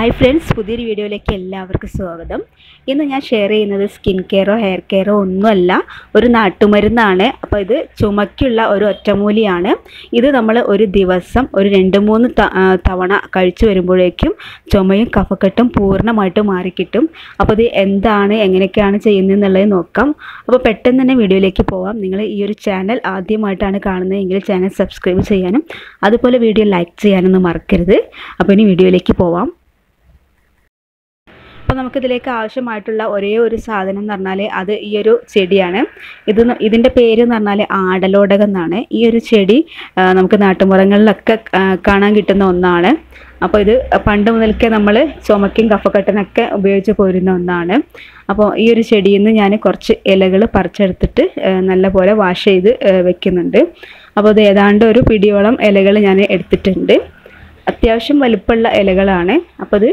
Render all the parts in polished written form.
Hi friends, പുതിയൊരു വീഡിയോയിലേക്ക് എല്ലാവർക്കും സ്വാഗതം. ഇന്ന് ഞാൻ ഷെയർ ചെയ്യുന്നത് സ്കിൻ കെയറോ ഹെയർ കെയറോ ഒന്നുമല്ല, ഒരു നാട്ടുമരുന്നാണ്. അപ്പോൾ ഇത് ചുമയ്ക്കുള്ള ഒരു ഒറ്റമൂലിയാണ്. ഇത് നമ്മൾ ഒരു ദിവസം ഒരു 2-3 തവണ കഴിച്ചു വരുമ്പോഴേക്കും ചുമയും കഫക്കെട്ടും പൂർണ്ണമായിട്ട് മാറിക്കിട്ടും. അപ്പോൾ ഇത് എന്താണ്, എങ്ങനെയൊക്കെയാണ് ചെയ്യുന്നതെന്നുള്ളത് നോക്കാം. അപ്പോൾ പെട്ടെന്ന് തന്നെ വീഡിയോയിലേക്ക് പോവാം. നിങ്ങൾ ഈ ഒരു ചാനൽ ആദ്യമായിട്ടാണ് കാണുന്നതെങ്കിൽ ചാനൽ സബ്സ്ക്രൈബ് ചെയ്യാനും അതുപോലെ വീഡിയോ ലൈക്ക് ചെയ്യാനൊന്നും മറക്കരുത്. അപ്പോൾ ഇനി വീഡിയോയിലേക്ക് പോവാം. അപ്പോൾ നമുക്കിതിലേക്ക് ആവശ്യമായിട്ടുള്ള ഒരേ ഒരു സാധനം എന്ന് പറഞ്ഞാൽ അത് ഈ ഒരു ചെടിയാണ്. ഇതിൻ്റെ പേര് എന്ന് പറഞ്ഞാൽ ആടലോടകം എന്നാണ്. ഈ ഒരു ചെടി നമുക്ക് നാട്ടുമ്പുറങ്ങളിലൊക്കെ കാണാൻ കിട്ടുന്ന ഒന്നാണ്. അപ്പോൾ ഇത് പണ്ട് മുതൽക്കേ നമ്മൾ ചുമക്കും കഫക്കെട്ടിനൊക്കെ ഉപയോഗിച്ച് പോരുന്ന ഒന്നാണ്. അപ്പോൾ ഈ ഒരു ചെടിയിൽ നിന്ന് ഞാൻ കുറച്ച് ഇലകൾ പറിച്ചെടുത്തിട്ട് നല്ലപോലെ വാഷ് ചെയ്ത് വെക്കുന്നുണ്ട്. അപ്പോൾ ഇത് ഏതാണ്ട് ഒരു പിടിയോളം ഇലകൾ ഞാൻ എടുത്തിട്ടുണ്ട്. അത്യാവശ്യം വലുപ്പമുള്ള ഇലകളാണ്. അപ്പോൾ ഇത്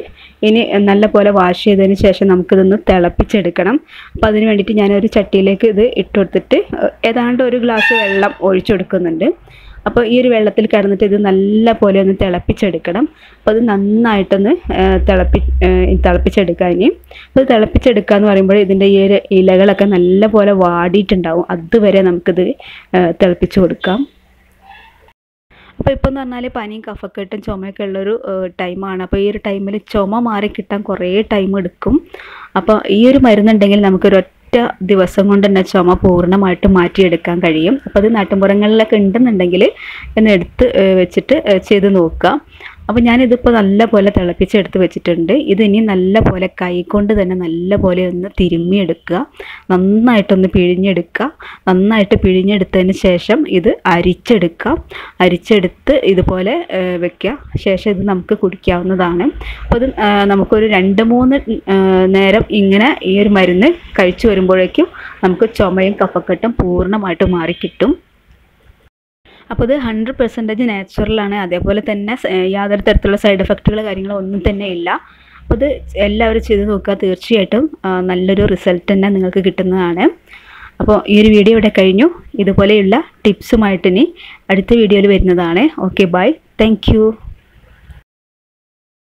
ഇനി നല്ലപോലെ വാഷ് ചെയ്തതിന് ശേഷം നമുക്കിതൊന്ന് തിളപ്പിച്ചെടുക്കണം. അപ്പോൾ അതിന് വേണ്ടിയിട്ട് ഞാനൊരു ചട്ടിയിലേക്ക് ഇത് ഇട്ട് കൊടുത്തിട്ട് ഏതാണ്ട് ഒരു ഗ്ലാസ് വെള്ളം ഒഴിച്ചു കൊടുക്കുന്നുണ്ട്. അപ്പോൾ ഈ ഒരു വെള്ളത്തിൽ കിടന്നിട്ട് ഇത് നല്ലപോലെ ഒന്ന് തിളപ്പിച്ചെടുക്കണം. അപ്പോൾ അത് നന്നായിട്ടൊന്ന് തിളപ്പിച്ചെടുക്കുക. ഇനി അപ്പോൾ തിളപ്പിച്ചെടുക്കുക എന്ന് പറയുമ്പോൾ ഇതിൻ്റെ ഈ ഒരു ഇലകളൊക്കെ നല്ലപോലെ വാടിയിട്ടുണ്ടാവും. അതുവരെ നമുക്കിത് തിളപ്പിച്ച് കൊടുക്കാം. അപ്പോൾ ഇപ്പോൾ എന്ന് പറഞ്ഞാൽ പനിയും കഫക്കെട്ടും ചുമയൊക്കെ ഉള്ളൊരു ടൈമാണ്. അപ്പോൾ ഈ ഒരു ടൈമിൽ ചുമ മാറി കിട്ടാൻ കുറേ ടൈം എടുക്കും. അപ്പോൾ ഈ ഒരു മരുന്നുണ്ടെങ്കിൽ നമുക്കൊരൊറ്റ ദിവസം കൊണ്ട് തന്നെ ചുമ പൂർണ്ണമായിട്ട് മാറ്റിയെടുക്കാൻ കഴിയും. അപ്പോൾ അത് നാട്ടുമ്പുറങ്ങളിലൊക്കെ ഉണ്ടെന്നുണ്ടെങ്കിൽ ഒന്ന് എടുത്ത് വെച്ചിട്ട് ചെയ്ത് നോക്കുക. അപ്പോൾ ഞാനിതിപ്പോൾ നല്ലപോലെ തിളപ്പിച്ചെടുത്ത് വെച്ചിട്ടുണ്ട്. ഇതിനി നല്ലപോലെ കൈകൊണ്ട് തന്നെ നല്ലപോലെ ഒന്ന് തിരുമ്മിയെടുക്കുക, നന്നായിട്ടൊന്ന് പിഴിഞ്ഞെടുക്കുക. നന്നായിട്ട് പിഴിഞ്ഞെടുത്തതിന് ശേഷം ഇത് അരിച്ചെടുക്കുക. അരിച്ചെടുത്ത് ഇതുപോലെ വെക്കുക. ശേഷം ഇത് നമുക്ക് കുടിക്കാവുന്നതാണ്. അപ്പോൾ ഇത് നമുക്കൊരു 2-3 നേരം ഇങ്ങനെ ഈ ഒരു മരുന്ന് കഴിച്ചു വരുമ്പോഴേക്കും നമുക്ക് ചുമയും കഫക്കെട്ടും പൂർണ്ണമായിട്ട് മാറിക്കിട്ടും. അപ്പോൾ ഇത് 100% നാച്ചുറലാണ്. അതേപോലെ തന്നെ യാതൊരു തരത്തിലുള്ള സൈഡ് എഫക്റ്റുകൾ കാര്യങ്ങളോ ഒന്നും തന്നെ ഇല്ല. അപ്പോൾ ഇത് എല്ലാവരും ചെയ്ത് നോക്കുക. തീർച്ചയായിട്ടും നല്ലൊരു റിസൾട്ട് തന്നെ നിങ്ങൾക്ക് കിട്ടുന്നതാണ്. അപ്പോൾ ഈ ഒരു വീഡിയോ ഇവിടെ കഴിഞ്ഞു. ഇതുപോലെയുള്ള ടിപ്സുമായിട്ട് ഇനി അടുത്ത വീഡിയോയിൽ വരുന്നതാണ്. Okay, bye, thank U.